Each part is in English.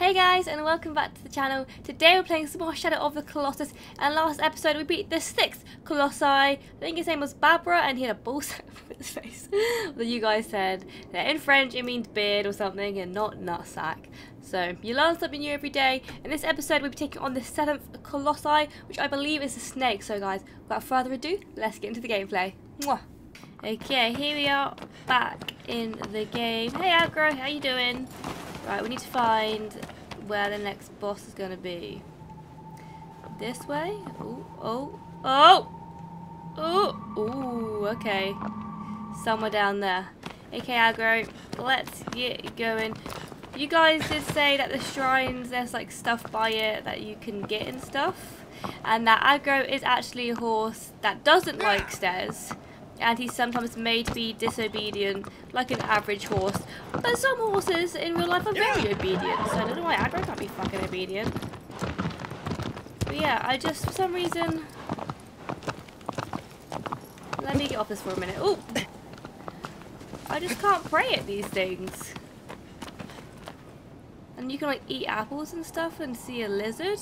Hey guys, and welcome back to the channel. Today we're playing some more Shadow of the Colossus, and last episode we beat the 6th Colossi. I think his name was Barbara, and he had a ball sack with his face. Although you guys said that in French it means beard or something and not nutsack. So you learn something new every day. In this episode we'll be taking on the 7th Colossi, which I believe is the snake. So guys, without further ado, let's get into the gameplay. Mwah. Okay, here we are back in the game. Hey Agro, how you doing? Right, we need to find where the next boss is going to be. This way? Oh, oh, oh! Oh, ooh, okay. Somewhere down there. Okay, Agro, let's get going. You guys did say that the shrines, there's like stuff by it that you can get and stuff. And that Agro is actually a horse that doesn't like stairs. And he's sometimes made to be disobedient, like an average horse. But some horses in real life are very obedient, so I don't know why Agro can't be fucking obedient. But yeah, I just, for some reason... Let me get off this for a minute. Ooh! I just can't pray at these things. And you can like eat apples and stuff and see a lizard.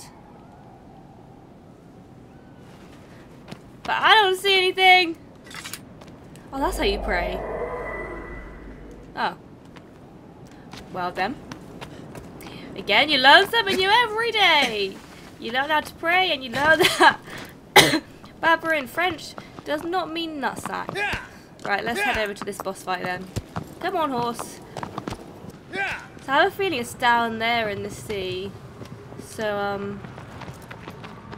But I don't see anything! Oh, that's how you pray. Oh. Well then. Again, you learn something new every day. You learn how to pray and you learn that Barbara in French does not mean nutsack. Right, let's head over to this boss fight then. Come on, horse. So I have a feeling it's down there in the sea. So,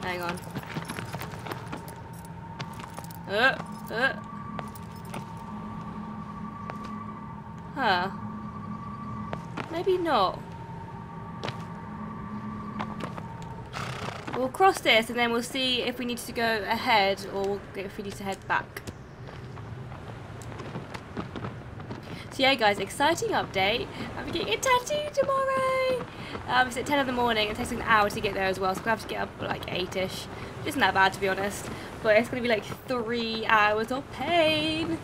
hang on. Huh. Maybe not. We'll cross this and then we'll see if we need to go ahead or if we need to head back. So yeah guys, exciting update. I'm getting a tattoo tomorrow. It's at 10 in the morning. It takes like an hour to get there as well, so we'll have to get up at like 8ish. It isn't that bad to be honest, but it's going to be like 3 hours of pain.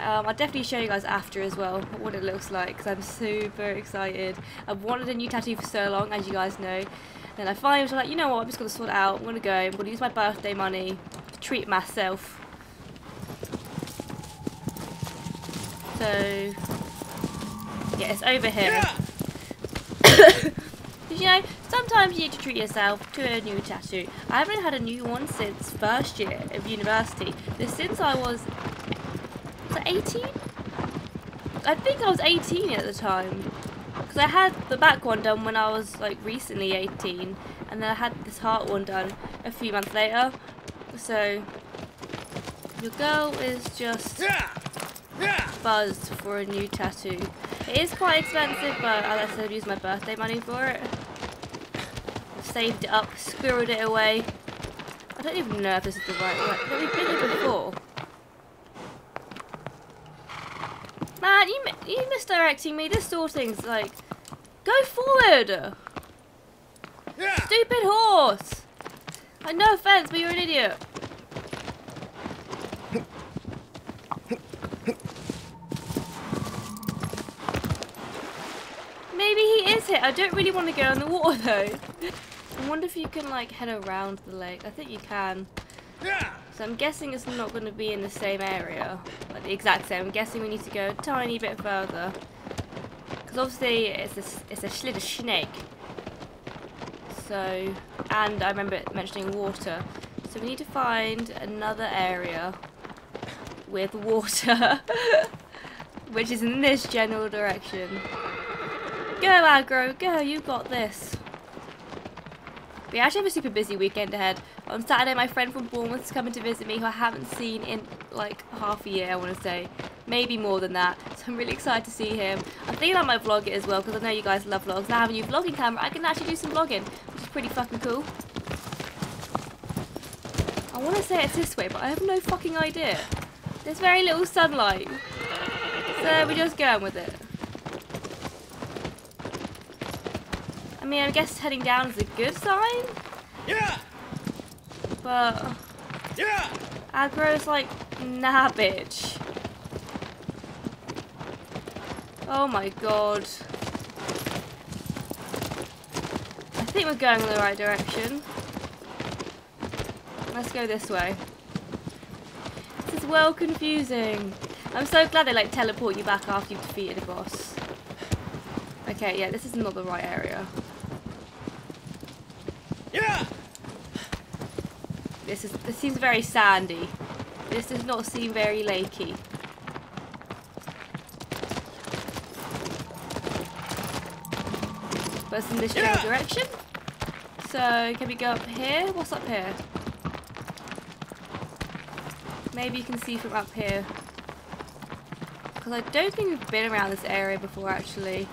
I'll definitely show you guys after as well what it looks like because I'm super excited. I've wanted a new tattoo for so long, as you guys know. Then I finally was like, you know what, I'm just going to sort it out. I'm going to go. I'm going to use my birthday money to treat myself. So, yeah, it's over here. Because, you know, sometimes you need to treat yourself to a new tattoo. I haven't had a new one since first year of university. Since I was... 18? I think I was 18 at the time because I had the back one done when I was like recently 18 and then I had this heart one done a few months later. So your girl is just buzzed for a new tattoo. It is quite expensive, but as I said, I'd use my birthday money for it. I've saved it up, squirreled it away. I don't even know if this is the right way, but we've been here before. Man, you misdirecting me. This sort of thing's like, go forward. Stupid horse. Like, no offense, but you're an idiot. Maybe he is hit. I don't really want to go in the water though. I wonder if you can like head around the lake. I think you can. So I'm guessing it's not going to be in the same area, like the exact same. I'm guessing we need to go a tiny bit further, because obviously it's a slither snake. So, and I remember mentioning water, so we need to find another area with water, which is in this general direction. Go Agro, go! You got this. We actually have a super busy weekend ahead. On Saturday, my friend from Bournemouth's coming to visit me, who I haven't seen in like half a year, I want to say. Maybe more than that. So I'm really excited to see him. I'm thinking I might vlog it as well, because I know you guys love vlogs. Now I have a new vlogging camera, I can actually do some vlogging, which is pretty fucking cool. I want to say it's this way, but I have no fucking idea. There's very little sunlight. So we're just going with it. I mean, I guess heading down is a good sign. But Agro's like, nah, bitch. Oh my god. think we're going in the right direction. Let's go this way. This is well confusing. I'm so glad they like teleport you back after you've defeated a boss. Okay, yeah, this is not the right area. Yeah. This seems very sandy. This does not seem very lakey. But it's in this direction. So can we go up here? What's up here? Maybe you can see from up here. Because I don't think we've been around this area before, actually.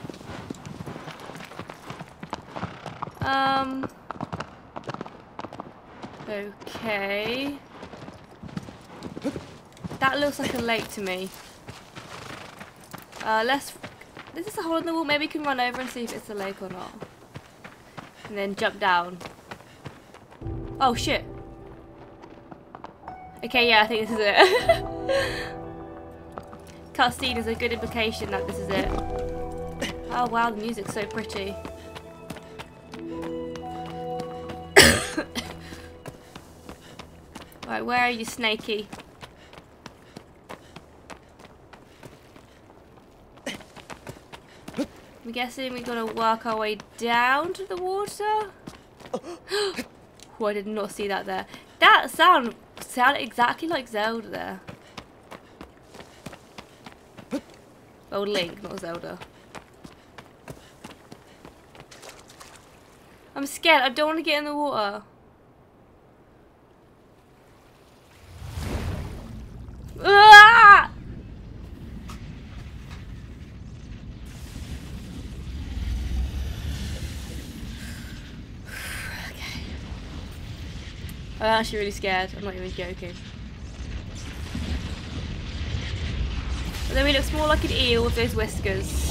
Okay. That looks like a lake to me. Is this a hole in the wall? Maybe we can run over and see if it's a lake or not. And then jump down. Oh, shit. Okay, yeah, I think this is it. Cutscene is a good implication that this is it. Oh, wow, the music's so pretty. Right, where are you, Snakey? I'm guessing we've got to work our way down to the water. Oh, I did not see that there. That sounded exactly like Zelda there. Oh, Link, not Zelda. I'm scared. I don't want to get in the water. Ah! Okay. I'm actually really scared. I'm not even joking. But then he looks more like an eel with those whiskers.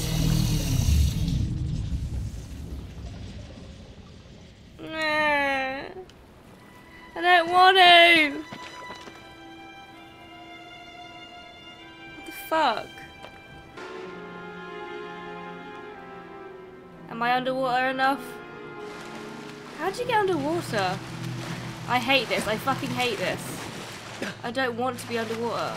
I don't want to. What the fuck? Am I underwater enough? How'd you get underwater? I hate this. I fucking hate this. I don't want to be underwater.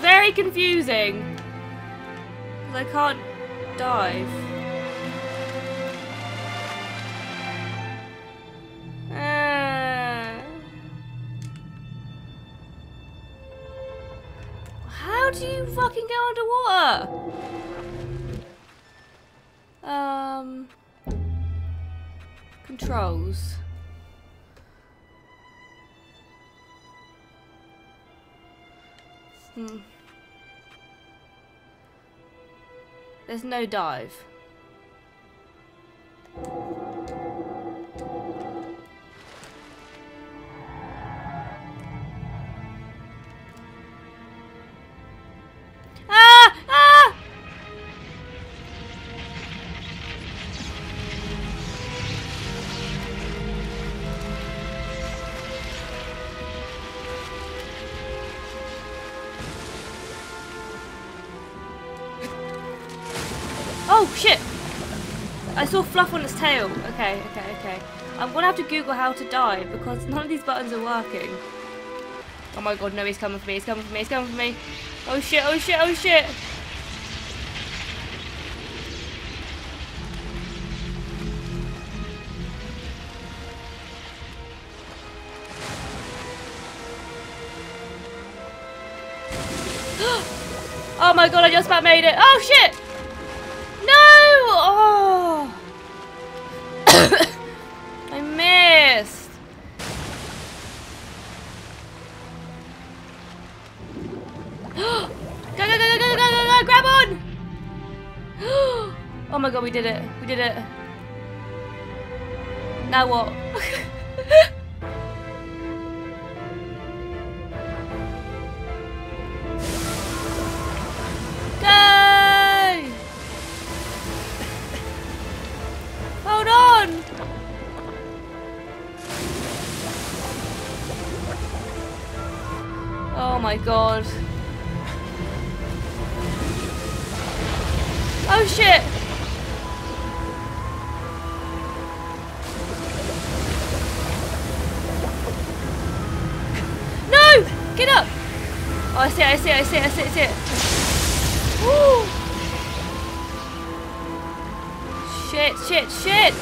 Very confusing. I can't dive. How do you fucking go underwater? Controls. There's no dive. Ah! Ah! Oh shit! I saw fluff on its tail. Okay, okay, okay. I'm gonna have to Google how to dive because none of these buttons are working. Oh my god, no, he's coming for me, he's coming for me, he's coming for me. Oh shit, oh shit, oh shit! Oh my god, I just about made it! Oh shit! Oh! I missed. Go, go, go, go, go, go, go, go! Grab on! Oh my god, we did it! We did it! Now what? Oh my god. Oh shit! No! Get up! Oh, I see it, I see it, I see it, I see it, I see it. Woo! Shit, shit, shit!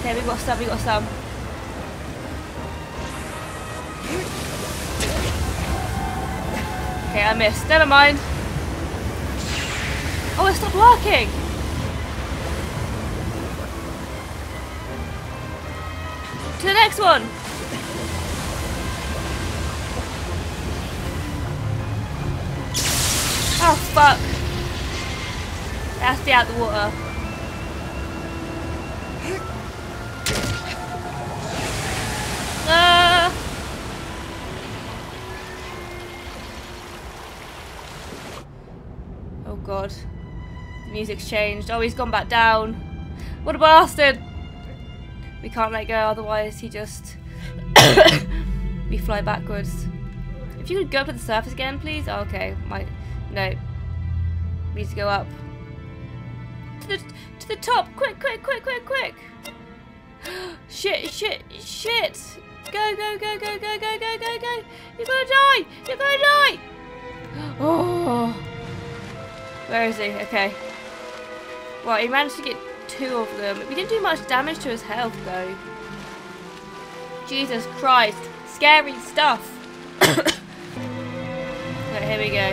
Okay, we got some, we got some. Okay, I missed. Never mind. Oh, it stopped working! To the next one! Oh, fuck. That has to be out the water. Oh, God. The music's changed. Oh, he's gone back down. What a bastard! We can't let go, otherwise he just... we fly backwards. If you could go up to the surface again, please? Oh, okay, no. We need to go up. To the top! Quick, quick, quick, quick, quick! Shit, shit, shit! Go, go, go, go, go, go, go, go, go! You're gonna die! You're gonna die! Oh! Where is he? Okay. Well, he managed to get... two of them. We didn't do much damage to his health though. Jesus Christ. Scary stuff. Right, here we go.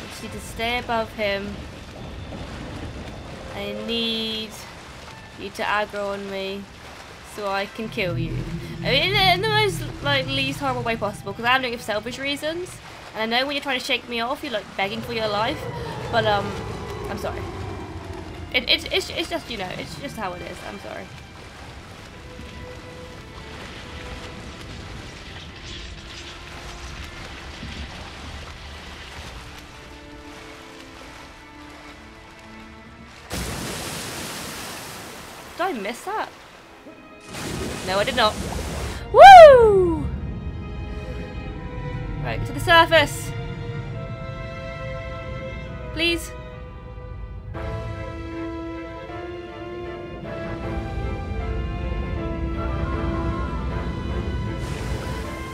We just need to stay above him. I need you to aggro on me so I can kill you. I mean, in the most like least horrible way possible, because I'm doing it for selfish reasons. And I know when you're trying to shake me off, you're like begging for your life. But I'm sorry. It's just, you know, it's just how it is. I'm sorry. Did I miss that? No, I did not. Woo! Right, to the surface! Please!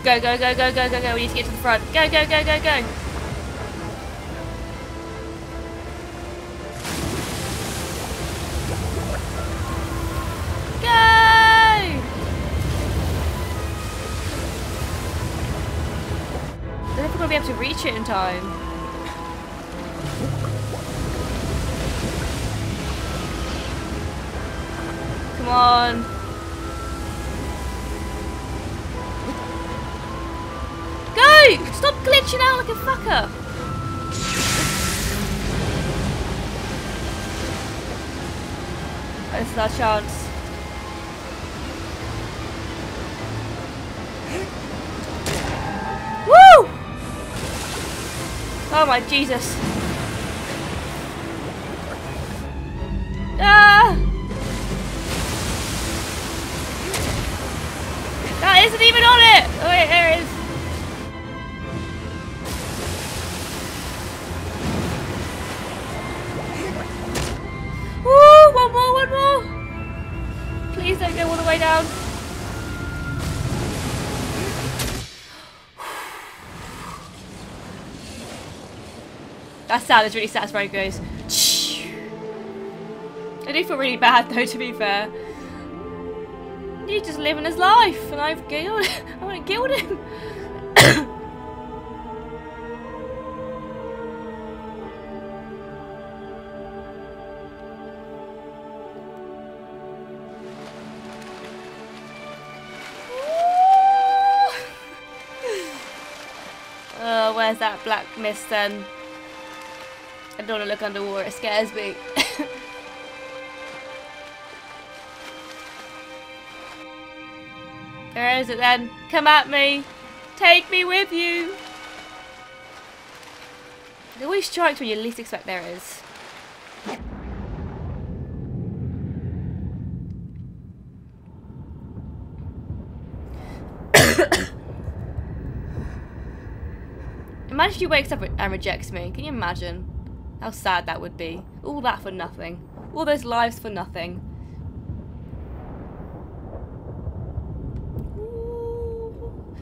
Go, go, go, go, go, go, go, we need to get to the front. Go, go, go, go, go! Be able to reach it in time. Come on. Go! Stop glitching out like a fucker. This is our chance. Oh my Jesus. Ah! That isn't even on it! Oh wait, there it is. Woo! One more, one more! Please don't go all the way down. That sound is really satisfying, guys. I do feel really bad though, to be fair. He's just living his life and I've killed him. I want to kill him. Oh, where's that black mist then? I don't want to look underwater, it scares me. There is it then. Come at me. Take me with you. It always strikes when you least expect there is. Imagine she wakes up and rejects me. Can you imagine? How sad that would be. All that for nothing. All those lives for nothing. Ooh.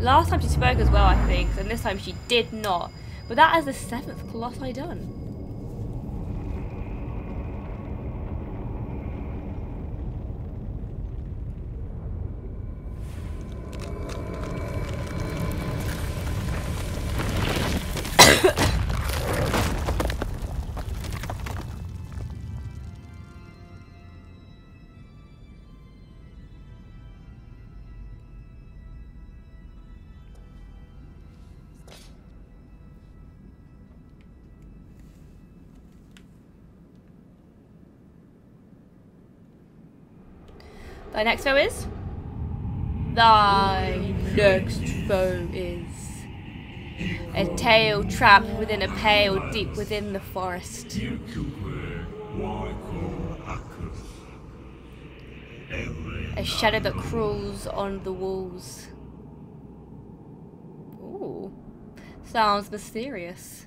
Last time she spoke as well, I think, and this time she did not. But that is the 7th Colossus I've done. Thy next foe is? Thy next foe is a tail trapped within a pail deep within the forest. A shadow that crawls on the walls. Ooh. Sounds mysterious.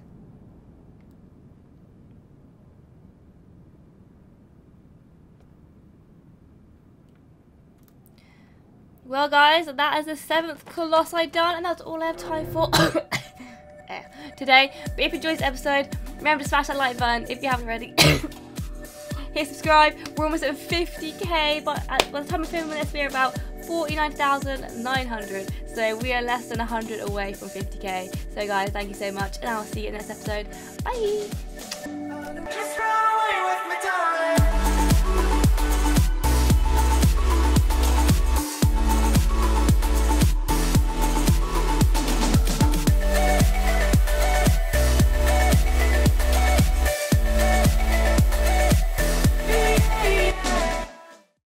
Well guys, that is the 7th Colossi done, and that's all I have time for today. But if you enjoyed this episode, remember to smash that like button if you haven't already. Hit subscribe. We're almost at 50k, but by the time we're filming this, we're about 49,900. So we are less than 100 away from 50k. So guys, thank you so much, and I'll see you in the next episode. Bye!